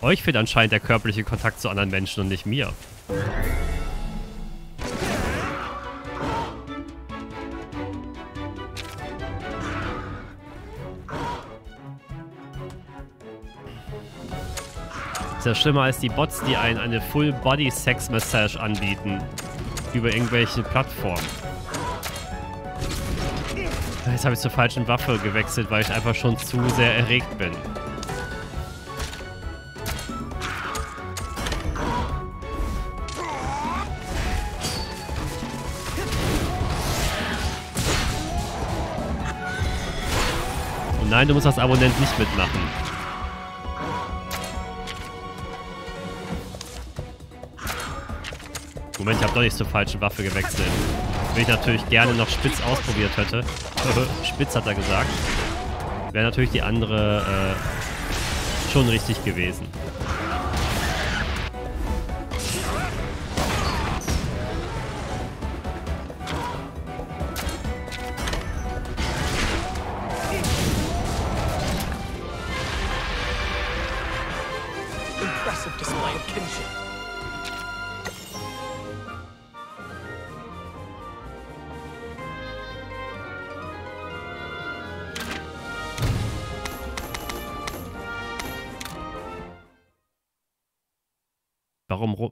Euch fehlt anscheinend der körperliche Kontakt zu anderen Menschen und nicht mir. Ist ja schlimmer als die Bots, die einen eine Full-Body-Sex-Massage anbieten. Über irgendwelche Plattformen. Jetzt habe ich zur falschen Waffe gewechselt, weil ich einfach schon zu sehr erregt bin. Und nein, du musst als Abonnent nicht mitmachen. Moment, ich habe doch nicht zur falschen Waffe gewechselt. Wenn ich natürlich gerne noch Spitz ausprobiert hätte. Spitz hat er gesagt. Wäre natürlich die andere schon richtig gewesen.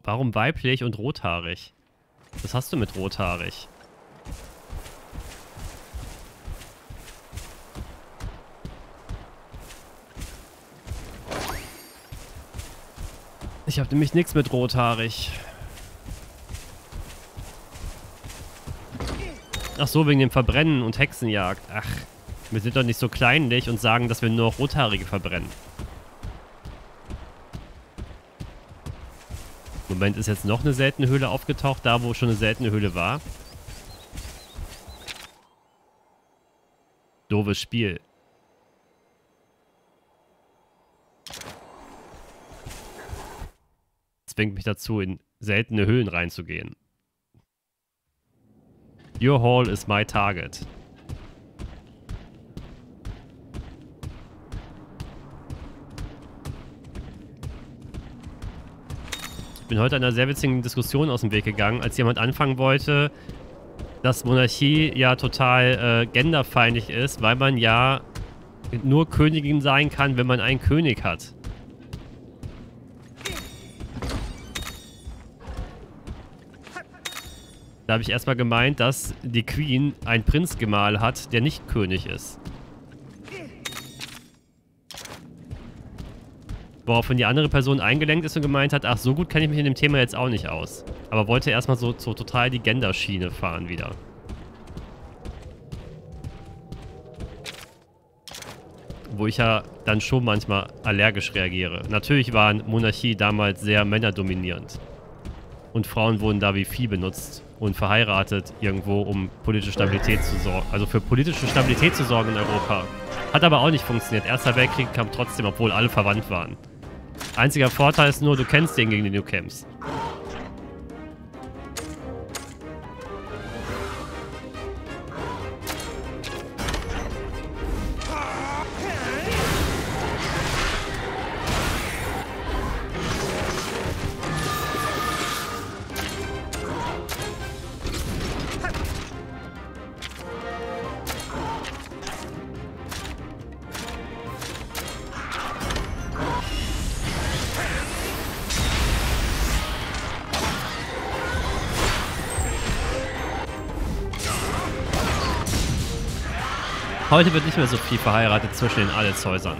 Warum weiblich und rothaarig? Was hast du mit rothaarig? Ich habe nämlich nichts mit rothaarig. Ach so, wegen dem Verbrennen und Hexenjagd. Ach, wir sind doch nicht so kleinlich und sagen, dass wir nur Rothaarige verbrennen. Moment, ist jetzt noch eine seltene Höhle aufgetaucht, da wo schon eine seltene Höhle war. Doofes Spiel. Das bringt mich dazu, in seltene Höhlen reinzugehen. Your hall is my target. Ich bin heute einer sehr witzigen Diskussion aus dem Weg gegangen, als jemand anfangen wollte, dass Monarchie ja total genderfeindlich ist, weil man ja nur Königin sein kann, wenn man einen König hat. Da habe ich erstmal gemeint, dass die Queen einen Prinzgemahl hat, der nicht König ist. Woraufhin die andere Person eingelenkt ist und gemeint hat, ach, so gut kenne ich mich in dem Thema jetzt auch nicht aus. Aber wollte erstmal so total die Genderschiene fahren wieder. Wo ich ja dann schon manchmal allergisch reagiere. Natürlich waren Monarchie damals sehr männerdominierend. Und Frauen wurden da wie Vieh benutzt und verheiratet irgendwo, um politische Stabilität zu sorgen. Also für politische Stabilität zu sorgen in Europa. Hat aber auch nicht funktioniert. Erster Weltkrieg kam trotzdem, obwohl alle verwandt waren. Einziger Vorteil ist nur, du kennst den, gegen den du kämpfst. Heute wird nicht mehr so viel verheiratet zwischen den Adelshäusern.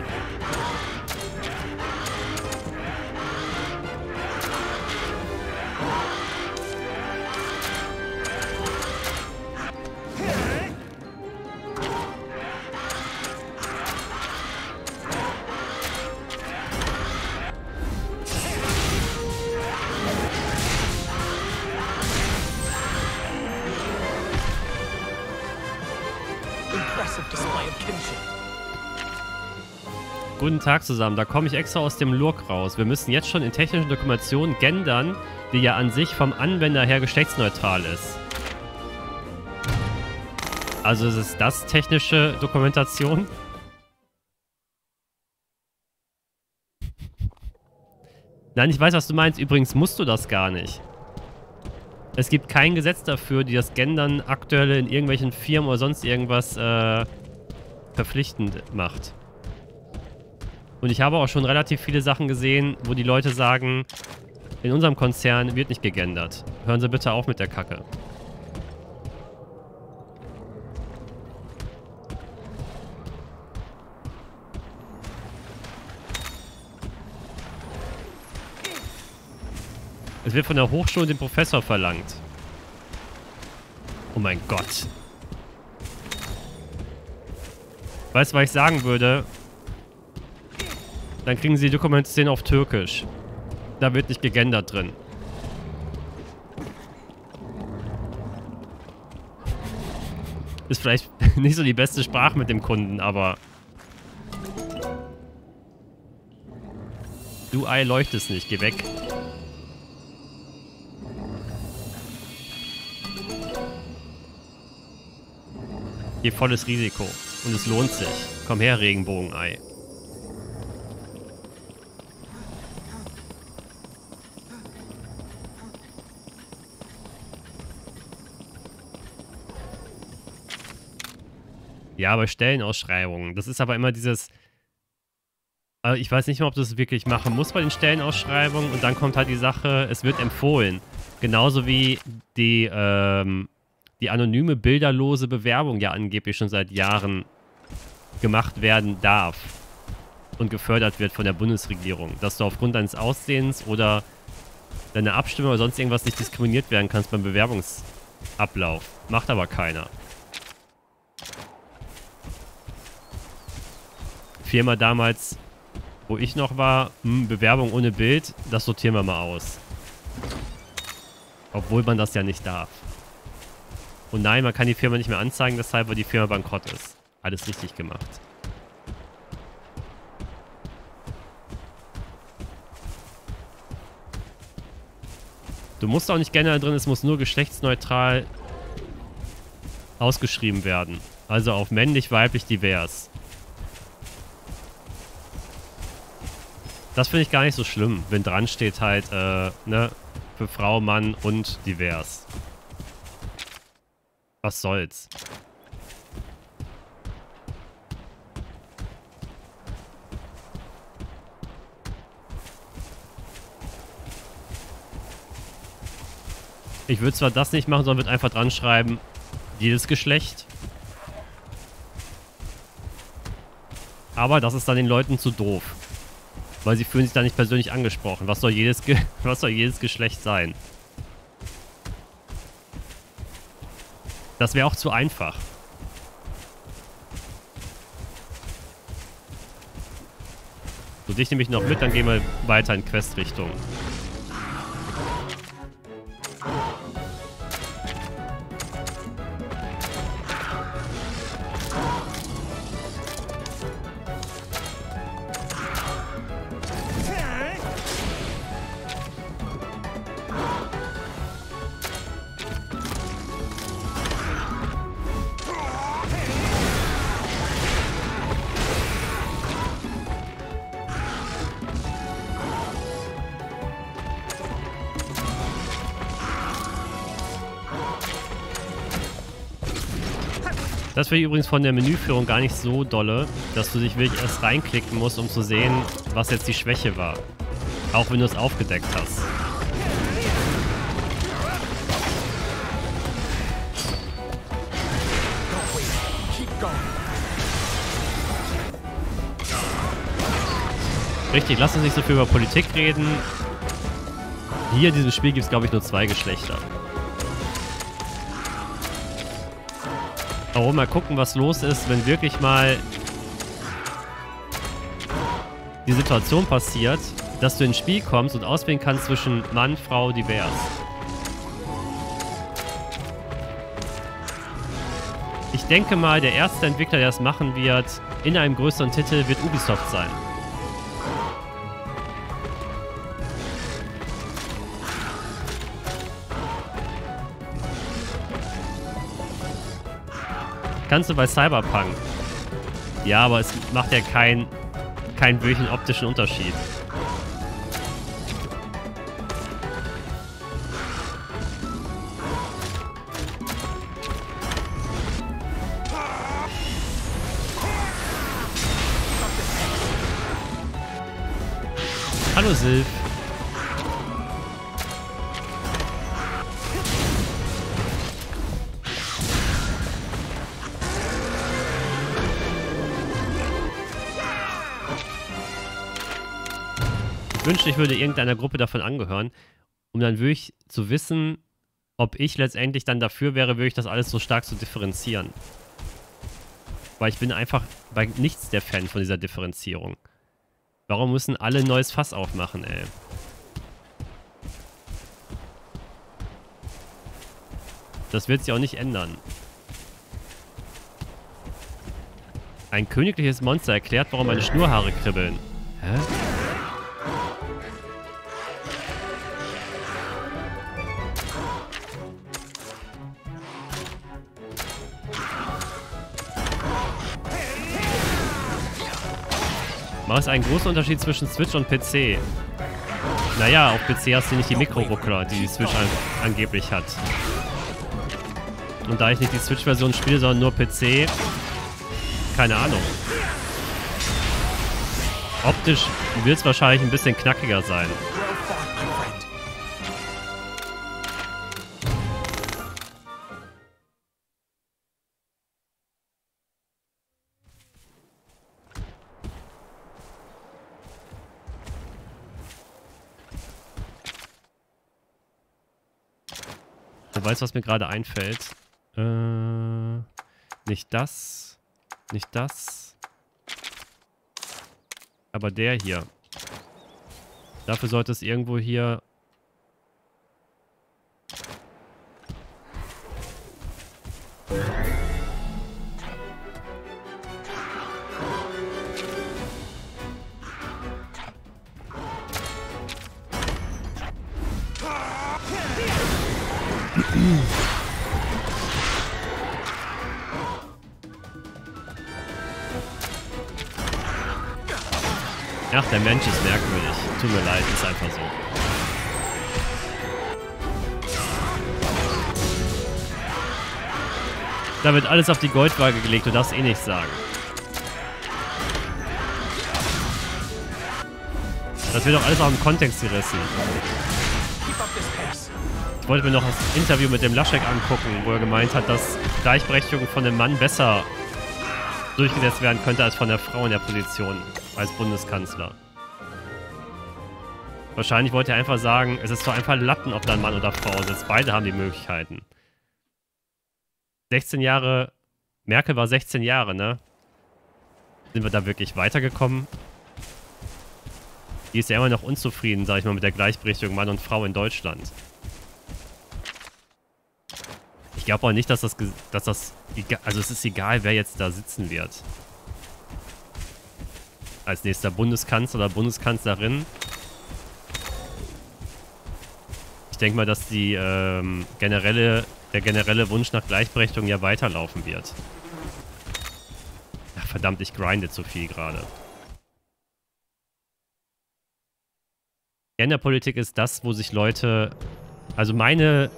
Guten Tag zusammen, da komme ich extra aus dem Lurk raus. Wir müssen jetzt schon in technischen Dokumentationen gendern, die ja an sich vom Anwender her geschlechtsneutral ist. Also ist das technische Dokumentation? Nein, ich weiß, was du meinst. Übrigens musst du das gar nicht. Es gibt kein Gesetz dafür, die das Gendern aktuell in irgendwelchen Firmen oder sonst irgendwas verpflichtend macht. Und ich habe auch schon relativ viele Sachen gesehen, wo die Leute sagen, in unserem Konzern wird nicht gegendert. Hören Sie bitte auf mit der Kacke. Es wird von der Hochschule den Professor verlangt. Oh mein Gott. Weißt du, was ich sagen würde? Dann kriegen Sie die Dokumentation auf Türkisch. Da wird nicht gegendert drin. Ist vielleicht nicht so die beste Sprache mit dem Kunden, aber... Du Ei leuchtest nicht, geh weg. Geh volles Risiko. Und es lohnt sich. Komm her, Regenbogenei. Ja, bei Stellenausschreibungen. Das ist aber immer dieses... Also ich weiß nicht mal, ob du es wirklich machen musst bei den Stellenausschreibungen. Und dann kommt halt die Sache, es wird empfohlen. Genauso wie die anonyme, bilderlose Bewerbung ja angeblich schon seit Jahren gemacht werden darf. Und gefördert wird von der Bundesregierung. Dass du aufgrund deines Aussehens oder deiner Abstimmung oder sonst irgendwas nicht diskriminiert werden kannst beim Bewerbungsablauf. Macht aber keiner. Firma damals, wo ich noch war, Bewerbung ohne Bild, das sortieren wir mal aus. Obwohl man das ja nicht darf. Und nein, man kann die Firma nicht mehr anzeigen, deshalb, weil die Firma bankrott ist. Alles richtig gemacht. Du musst auch nicht generell drin, es muss nur geschlechtsneutral ausgeschrieben werden. Also auf männlich, weiblich, divers. Das finde ich gar nicht so schlimm, wenn dran steht halt, ne, für Frau, Mann und divers. Was soll's? Ich würde zwar das nicht machen, sondern würde einfach dran schreiben, jedes Geschlecht. Aber das ist dann den Leuten zu doof. Weil sie fühlen sich da nicht persönlich angesprochen. Was soll jedes Geschlecht sein? Das wäre auch zu einfach. So, dich nehme ich noch mit, dann gehen wir weiter in Quest-Richtung. Das finde ich übrigens von der Menüführung gar nicht so dolle, dass du dich wirklich erst reinklicken musst, um zu sehen, was jetzt die Schwäche war. Auch wenn du es aufgedeckt hast. Richtig, lass uns nicht so viel über Politik reden. Hier in diesem Spiel gibt es, glaube ich, nur 2 Geschlechter. Oh, mal gucken, was los ist, wenn wirklich mal die Situation passiert, dass du ins Spiel kommst und auswählen kannst zwischen Mann, Frau, divers. Ich denke mal, der erste Entwickler, der das machen wird, in einem größeren Titel, wird Ubisoft sein. Kannst du bei Cyberpunk. Ja, aber es macht ja keinen wirklichen optischen Unterschied. Hallo Silv. Ich wünschte, ich würde irgendeiner Gruppe davon angehören, um dann wirklich zu wissen, ob ich letztendlich dann dafür wäre, wirklich das alles so stark zu differenzieren. Weil ich bin einfach bei nichts der Fan von dieser Differenzierung. Warum müssen alle ein neues Fass aufmachen, ey? Das wird sich auch nicht ändern. Ein königliches Monster erklärt, warum meine Schnurhaare kribbeln. Hä? Macht es einen großen Unterschied zwischen Switch und PC? Naja, auf PC hast du nicht die Mikroruckler, die die Switch angeblich hat. Und da ich nicht die Switch-Version spiele, sondern nur PC, keine Ahnung. Optisch wird es wahrscheinlich ein bisschen knackiger sein. Weißt du, was mir gerade einfällt? Nicht das. Nicht das. Aber der hier. Dafür sollte es irgendwo hier... Ach, der Mensch ist merkwürdig. Tut mir leid, ist einfach so. Da wird alles auf die Goldwaage gelegt, du darfst eh nichts sagen. Das wird doch alles auch im Kontext gerissen. Ich wollte mir noch das Interview mit dem Laschek angucken, wo er gemeint hat, dass Gleichberechtigung von dem Mann besser durchgesetzt werden könnte als von der Frau in der Position als Bundeskanzler. Wahrscheinlich wollte er einfach sagen, es ist doch einfach Latten, ob da ein Mann oder Frau sitzt. Beide haben die Möglichkeiten. 16 Jahre, Merkel war 16 Jahre, ne? Sind wir da wirklich weitergekommen? Die ist ja immer noch unzufrieden, sag ich mal, mit der Gleichberechtigung Mann und Frau in Deutschland. Ich glaube auch nicht, dass das also es ist egal, wer jetzt da sitzen wird. Als nächster Bundeskanzler oder Bundeskanzlerin. Ich denke mal, dass die der generelle Wunsch nach Gleichberechtigung ja weiterlaufen wird. Ach, verdammt, ich grinde zu viel gerade. Genderpolitik ist das, wo sich Leute... Also meine...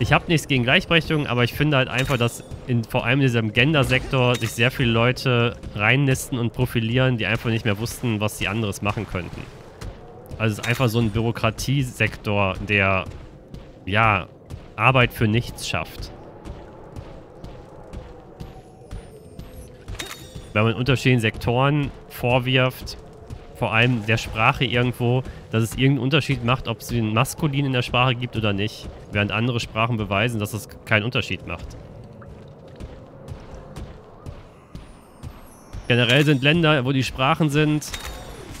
Ich habe nichts gegen Gleichberechtigung, aber ich finde halt einfach, dass vor allem in diesem Gender-Sektor sich sehr viele Leute reinnisten und profilieren, die einfach nicht mehr wussten, was sie anderes machen könnten. Also es ist einfach so ein Bürokratiesektor, der, ja, Arbeit für nichts schafft. Wenn man unterschiedlichen Sektoren vorwirft, vor allem der Sprache irgendwo, dass es irgendeinen Unterschied macht, ob es den Maskulin in der Sprache gibt oder nicht. Während andere Sprachen beweisen, dass es keinen Unterschied macht. Generell sind Länder, wo die Sprachen sind,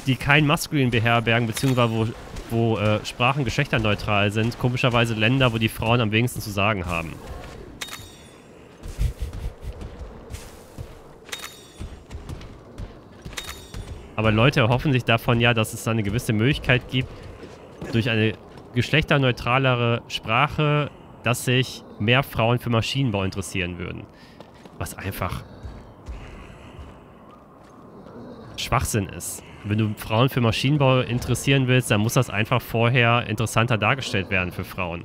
die kein Maskulin beherbergen, beziehungsweise wo Sprachen geschlechterneutral sind, komischerweise Länder, wo die Frauen am wenigsten zu sagen haben. Aber Leute erhoffen sich davon ja, dass es eine gewisse Möglichkeit gibt, durch eine geschlechterneutralere Sprache, dass sich mehr Frauen für Maschinenbau interessieren würden. Was einfach Schwachsinn ist. Wenn du Frauen für Maschinenbau interessieren willst, dann muss das einfach vorher interessanter dargestellt werden für Frauen.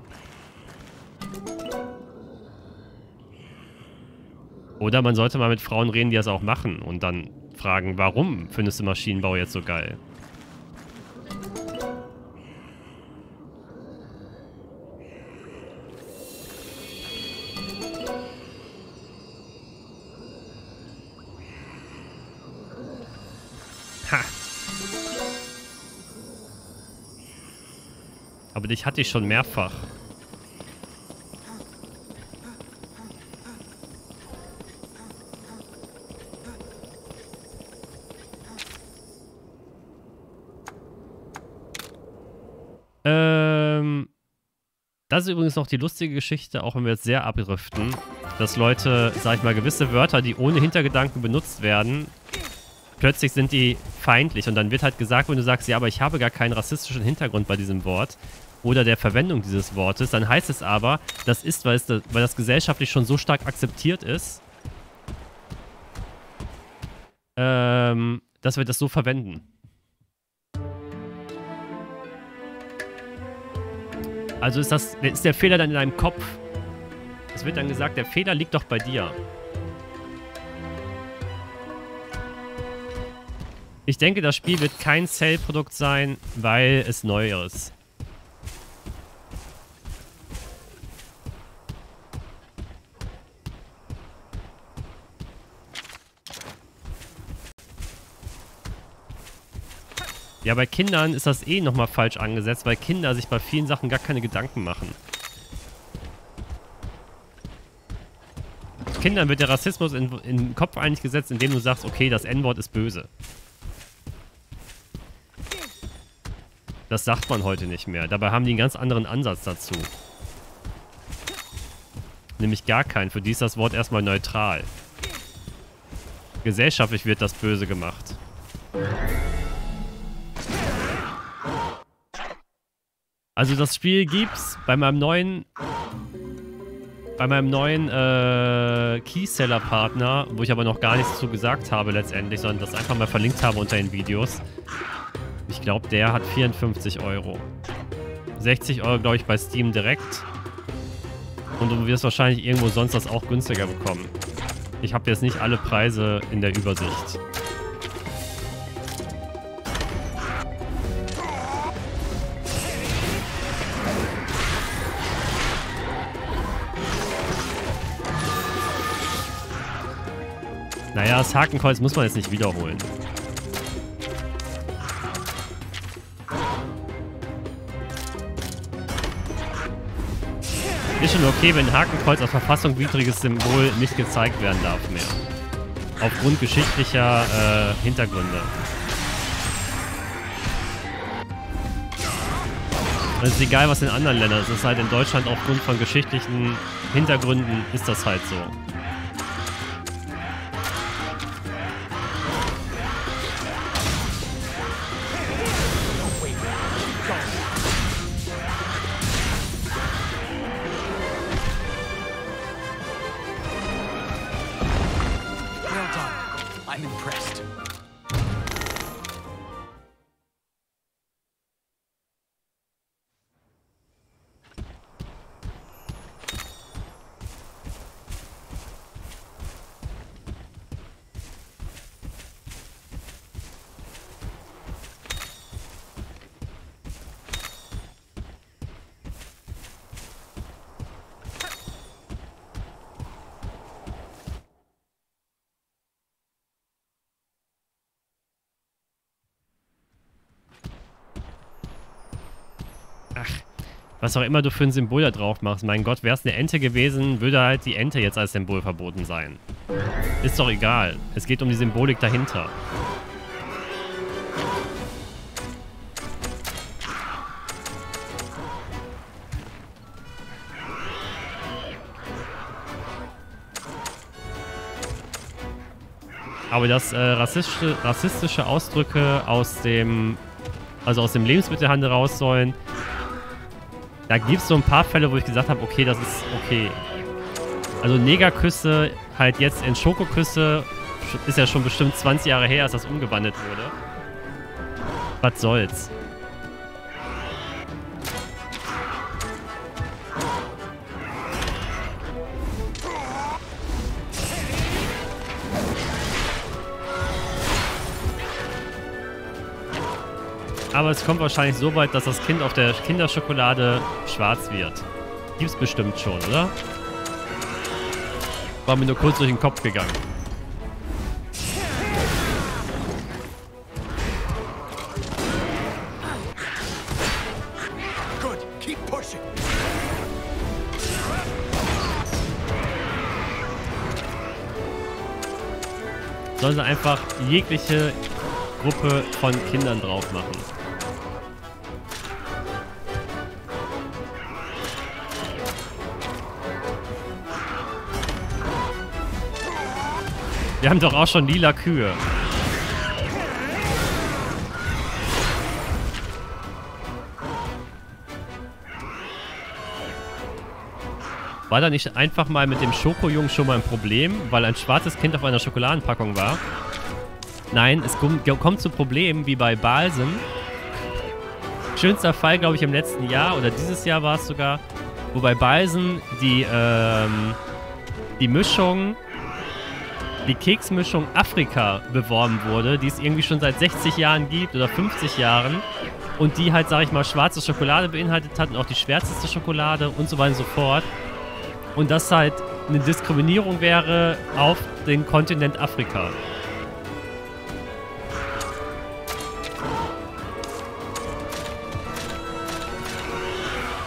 Oder man sollte mal mit Frauen reden, die das auch machen und dann fragen, warum findest du Maschinenbau jetzt so geil? Aber dich hatte ich schon mehrfach. Das ist übrigens noch die lustige Geschichte, auch wenn wir jetzt sehr abdriften, dass Leute, sag ich mal, gewisse Wörter, die ohne Hintergedanken benutzt werden, plötzlich sind die feindlich. Und dann wird halt gesagt, wenn du sagst, ja, aber ich habe gar keinen rassistischen Hintergrund bei diesem Wort oder der Verwendung dieses Wortes, dann heißt es aber, das ist, weil das gesellschaftlich schon so stark akzeptiert ist, dass wir das so verwenden. Also ist der Fehler dann in deinem Kopf. Es wird dann gesagt, der Fehler liegt doch bei dir. Ich denke, das Spiel wird kein Sale-Produkt sein, weil es neu ist. Ja, bei Kindern ist das eh nochmal falsch angesetzt, weil Kinder sich bei vielen Sachen gar keine Gedanken machen. Kindern wird der Rassismus in den Kopf eigentlich gesetzt, indem du sagst, okay, das N-Wort ist böse. Das sagt man heute nicht mehr. Dabei haben die einen ganz anderen Ansatz dazu. Nämlich gar keinen. Für die ist das Wort erstmal neutral. Gesellschaftlich wird das böse gemacht. Also das Spiel gibt's bei meinem neuen Keyseller-Partner, wo ich aber noch gar nichts zu gesagt habe letztendlich, sondern das einfach mal verlinkt habe unter den Videos. Ich glaube, der hat 54 Euro. 60 Euro, glaube ich, bei Steam direkt. Und du wirst wahrscheinlich irgendwo sonst das auch günstiger bekommen. Ich habe jetzt nicht alle Preise in der Übersicht. Naja, das Hakenkreuz muss man jetzt nicht wiederholen. Ist schon okay, wenn Hakenkreuz als verfassungswidriges Symbol nicht gezeigt werden darf mehr. Aufgrund geschichtlicher Hintergründe. Es ist egal, was in anderen Ländern ist. Es ist halt in Deutschland aufgrund von geschichtlichen Hintergründen ist das halt so. Was auch immer du für ein Symbol da drauf machst. Mein Gott, wäre es eine Ente gewesen, würde halt die Ente jetzt als Symbol verboten sein. Ist doch egal. Es geht um die Symbolik dahinter. Aber dass rassistische Ausdrücke aus dem Lebensmittelhandel raus sollen, da gibt es so ein paar Fälle, wo ich gesagt habe, okay, das ist okay. Also Negerküsse halt jetzt in Schokoküsse, ist ja schon bestimmt 20 Jahre her, als das umgewandelt wurde. Was soll's? Aber es kommt wahrscheinlich so weit, dass das Kind auf der Kinderschokolade schwarz wird. Gibt's bestimmt schon, oder? War mir nur kurz durch den Kopf gegangen. Sollen sie einfach jegliche Gruppe von Kindern drauf machen. Wir haben doch auch schon lila Kühe. War da nicht einfach mal mit dem Schokojungen schon mal ein Problem, weil ein schwarzes Kind auf einer Schokoladenpackung war? Nein, es kommt zu Problemen wie bei Balsam. Schönster Fall, glaube ich, im letzten Jahr oder dieses Jahr war es sogar, wo bei Balsam die Mischung, die Keksmischung Afrika beworben wurde, die es irgendwie schon seit 60 Jahren gibt oder 50 Jahren. Und die halt, sag ich mal, schwarze Schokolade beinhaltet hat und auch die schwärzeste Schokolade und so weiter und so fort. Und das halt eine Diskriminierung wäre auf den Kontinent Afrika.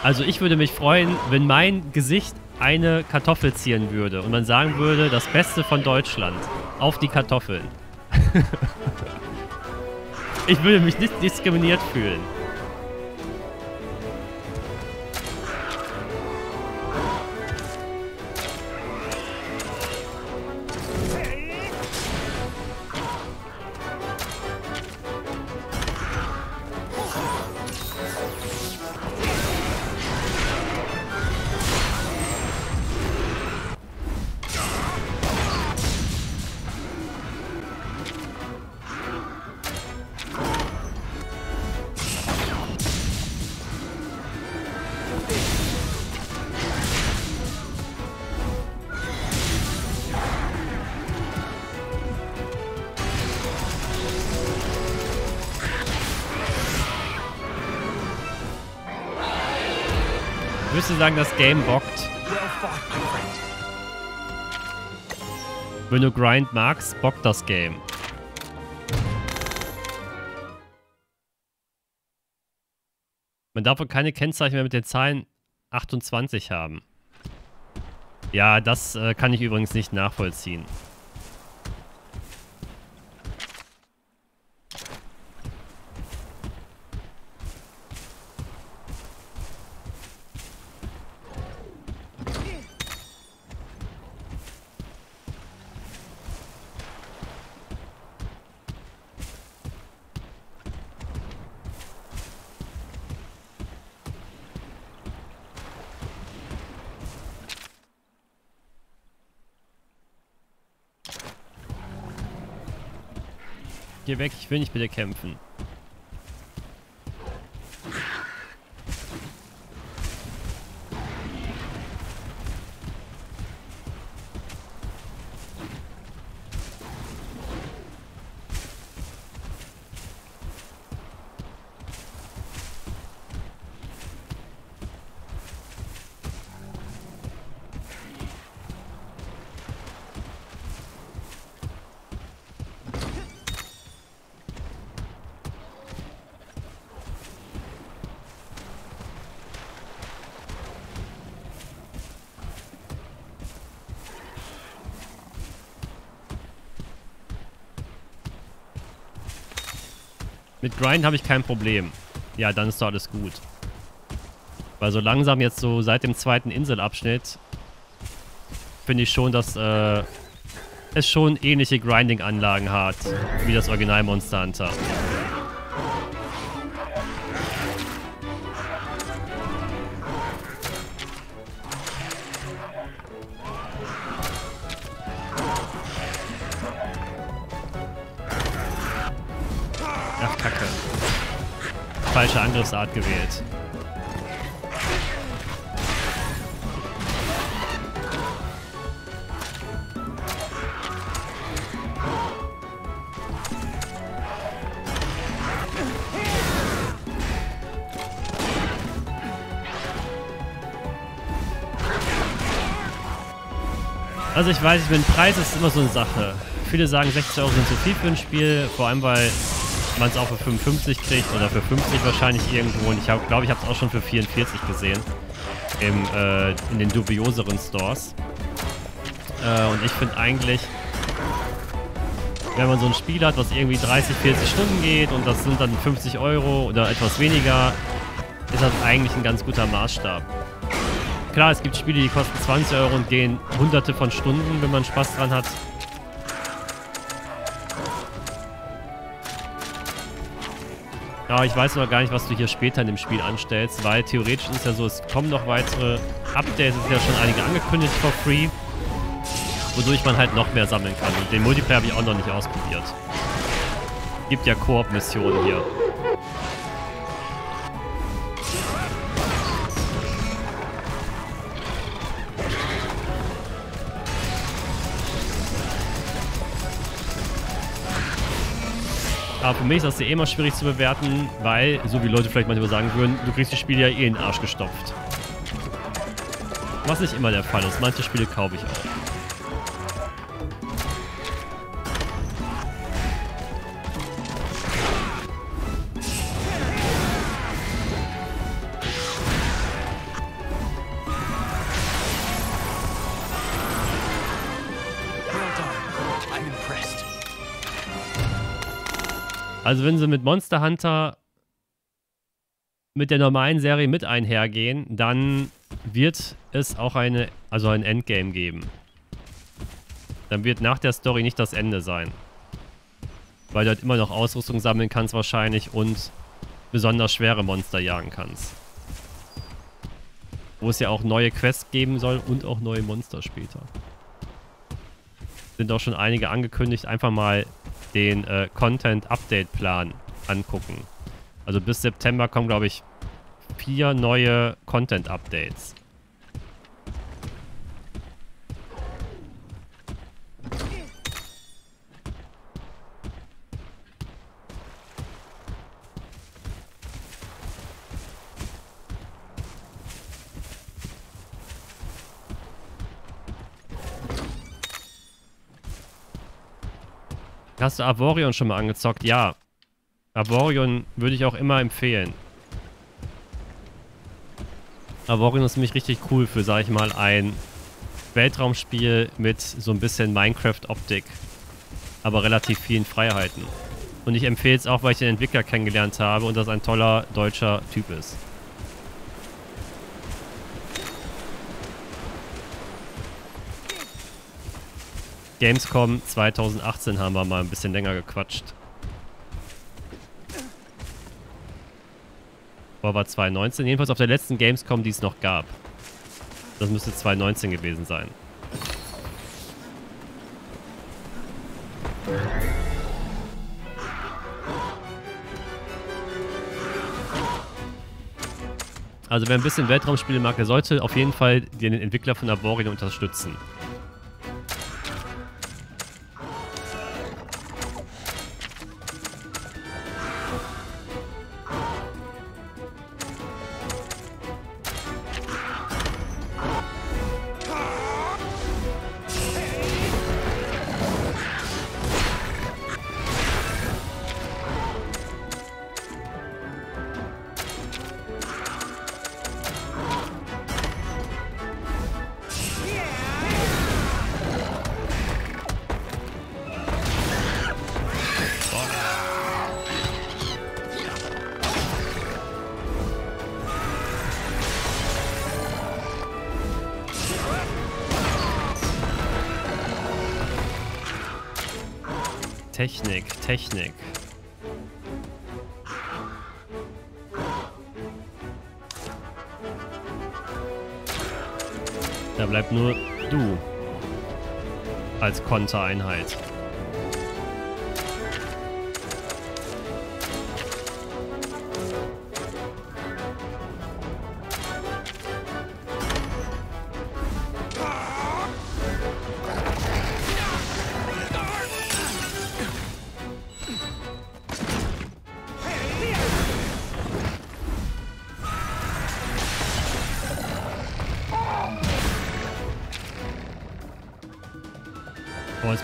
Also ich würde mich freuen, wenn mein Gesicht eine Kartoffel zieren würde und man sagen würde, das Beste von Deutschland auf die Kartoffeln. Ich würde mich nicht diskriminiert fühlen. Ich würde sagen, das Game bockt. Wenn du Grind magst, bockt das Game. Man darf wohl keine Kennzeichen mehr mit den Zahlen 28 haben. Ja, das kann ich übrigens nicht nachvollziehen. Geh weg, ich will nicht mit dir kämpfen. Mit Grind habe ich kein Problem. Ja, dann ist doch alles gut. Weil so langsam jetzt so seit dem zweiten Inselabschnitt finde ich schon, dass es schon ähnliche Grinding-Anlagen hat wie das Original Monster Hunter. Falsche Angriffsart gewählt. Also ich weiß, mein Preis ist immer so eine Sache. Viele sagen 60 € sind zu viel für ein Spiel, vor allem weil man es auch für 55 kriegt oder für 50 wahrscheinlich irgendwo. Und ich glaube, ich habe es auch schon für 44 gesehen. In den dubioseren Stores. Und ich finde eigentlich, wenn man so ein Spiel hat, was irgendwie 30, 40 Stunden geht und das sind dann 50 € oder etwas weniger, ist das eigentlich ein ganz guter Maßstab. Klar, es gibt Spiele, die kosten 20 € und gehen hunderte von Stunden, wenn man Spaß dran hat. Ja, ich weiß noch gar nicht, was du hier später in dem Spiel anstellst, weil theoretisch ist es ja so, es kommen noch weitere Updates, es sind ja schon einige angekündigt for free, wodurch man halt noch mehr sammeln kann. Und den Multiplayer habe ich auch noch nicht ausprobiert. Gibt ja Koop-Missionen hier. Aber für mich ist das ja immer schwierig zu bewerten, weil, so wie Leute vielleicht manchmal sagen würden, du kriegst die Spiele ja eh in den Arsch gestopft. Was nicht immer der Fall ist. Manche Spiele kaufe ich auch. Also wenn sie mit Monster Hunter mit der normalen Serie mit einhergehen, dann wird es auch ein Endgame geben. Dann wird nach der Story nicht das Ende sein. Weil du halt immer noch Ausrüstung sammeln kannst wahrscheinlich und besonders schwere Monster jagen kannst. Wo es ja auch neue Quests geben soll und auch neue Monster später. Sind auch schon einige angekündigt, einfach mal den Content-Update-Plan angucken. Also bis September kommen, glaube ich, 4 neue Content-Updates. Hast du Avorion schon mal angezockt? Ja. Avorion würde ich auch immer empfehlen. Avorion ist nämlich richtig cool für, sag ich mal, ein Weltraumspiel mit so ein bisschen Minecraft-Optik. Aber relativ vielen Freiheiten. Und ich empfehle es auch, weil ich den Entwickler kennengelernt habe und das ein toller deutscher Typ ist. Gamescom 2018 haben wir mal ein bisschen länger gequatscht. Oder war 2019? Jedenfalls auf der letzten Gamescom, die es noch gab. Das müsste 2019 gewesen sein. Also wer ein bisschen Weltraumspiele mag, der sollte auf jeden Fall den Entwickler von Avorion unterstützen. Technik. Da bleibt nur du als Kontereinheit.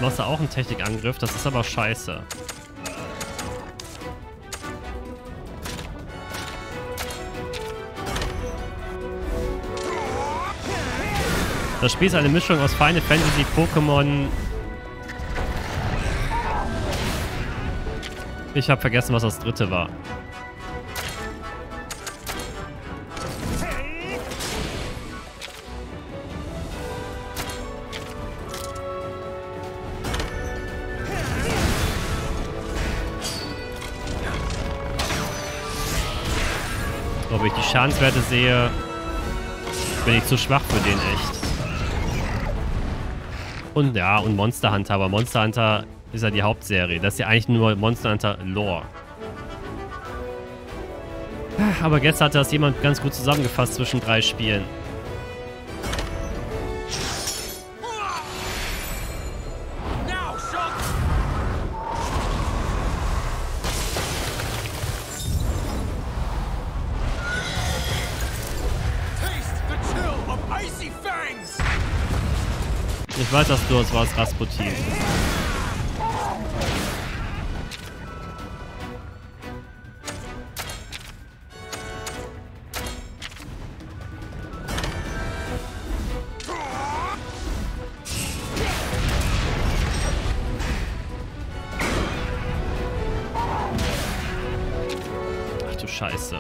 Machst du auch einen Technikangriff? Das ist aber scheiße. Das Spiel ist eine Mischung aus Final Fantasy, Pokémon... Ich habe vergessen, was das dritte war. Ob ich die Schadenswerte sehe, bin ich zu schwach für den echt. Und ja, und Monster Hunter, aber Monster Hunter ist ja die Hauptserie. Das ist ja eigentlich nur Monster Hunter Lore. Aber gestern hatte das jemand ganz gut zusammengefasst zwischen 3 Spielen. Ich weiß, dass du es warst, Rasputin. Ach du Scheiße.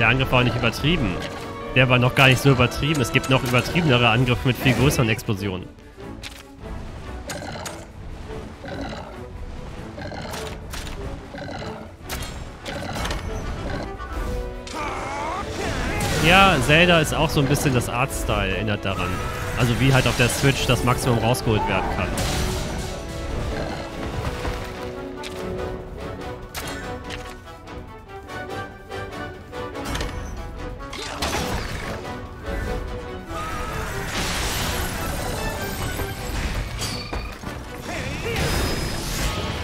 Der Angriff war nicht übertrieben. Der war noch gar nicht so übertrieben. Es gibt noch übertriebenere Angriffe mit viel größeren Explosionen. Ja, Zelda ist auch so ein bisschen das Artstyle, erinnert daran. Also wie halt auf der Switch das Maximum rausgeholt werden kann.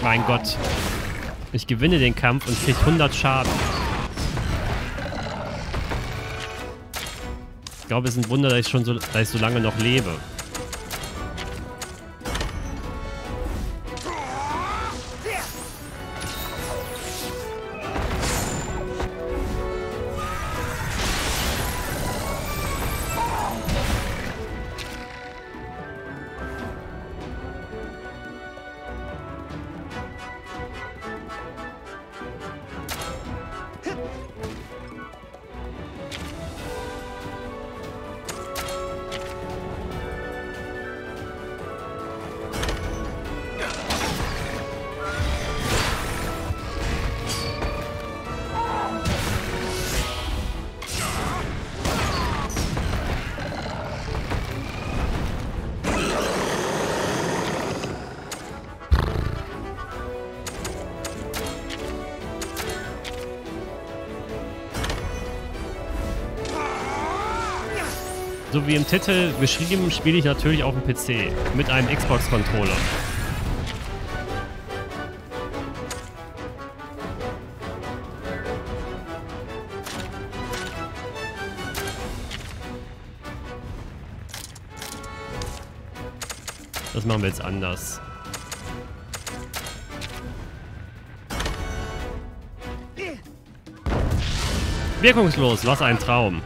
Mein Gott. Ich gewinne den Kampf und krieg 100 Schaden. Ich glaube, es ist ein Wunder, dass ich so lange noch lebe. So wie im Titel beschrieben, spiele ich natürlich auf dem PC mit einem Xbox-Controller. Das machen wir jetzt anders. Wirkungslos, was ein Traum.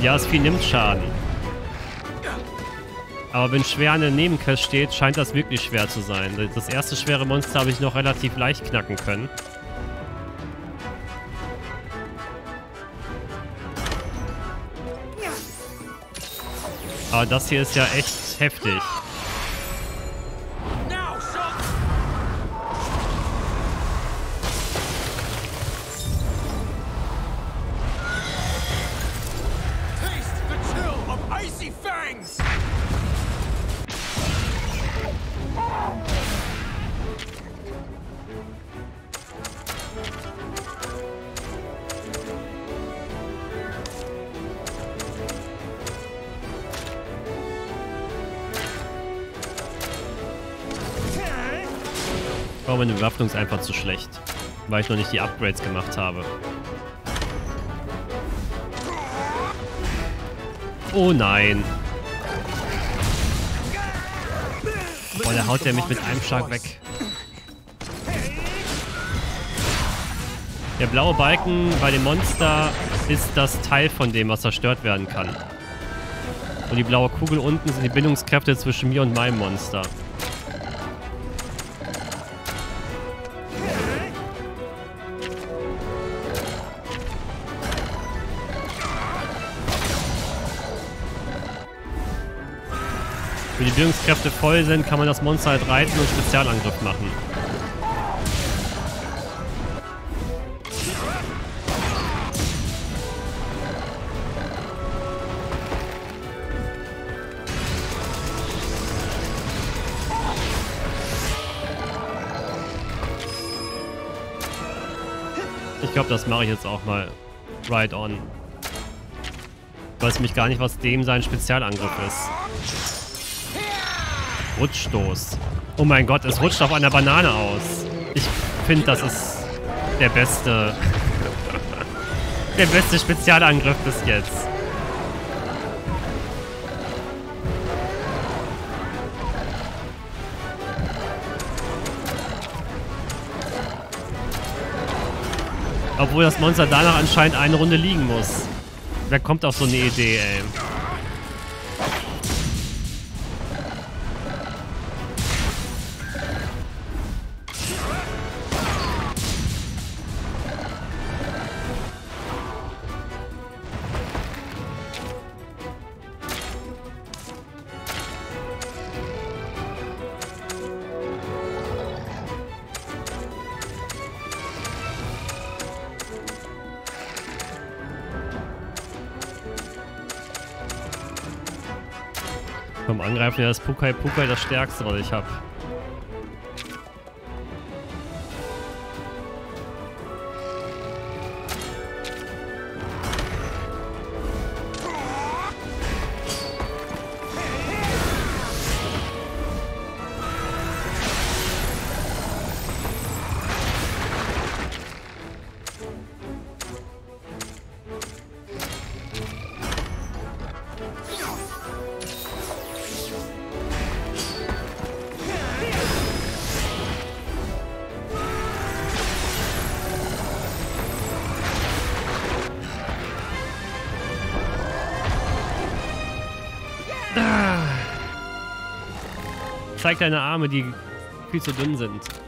Ja, das Vieh nimmt Schaden. Aber wenn schwer eine Nebenquest steht, scheint das wirklich schwer zu sein. Das erste schwere Monster habe ich noch relativ leicht knacken können. Aber das hier ist ja echt heftig. Oh, meine Bewaffnung ist einfach zu schlecht, weil ich noch nicht die Upgrades gemacht habe. Oh nein. Boah, da haut der mich mit einem Schlag weg. Der blaue Balken bei dem Monster ist das Teil von dem, was zerstört werden kann. Und die blaue Kugel unten sind die Bindungskräfte zwischen mir und meinem Monster. Wenn die Bindungskräfte voll sind, kann man das Monster halt reiten und Spezialangriff machen. Ich glaube, das mache ich jetzt auch mal. Right on. Ich weiß nämlich gar nicht, was dem sein Spezialangriff ist. Rutschstoß. Oh mein Gott, es rutscht auf einer Banane aus. Ich finde, das ist der beste... der beste Spezialangriff bis jetzt. Obwohl das Monster danach anscheinend eine Runde liegen muss. Wer kommt auf so eine Idee, ey? Vom Angreifen her ist Pukai Pukai das Stärkste, was ich habe. Zeig deine Arme, die viel zu dünn sind.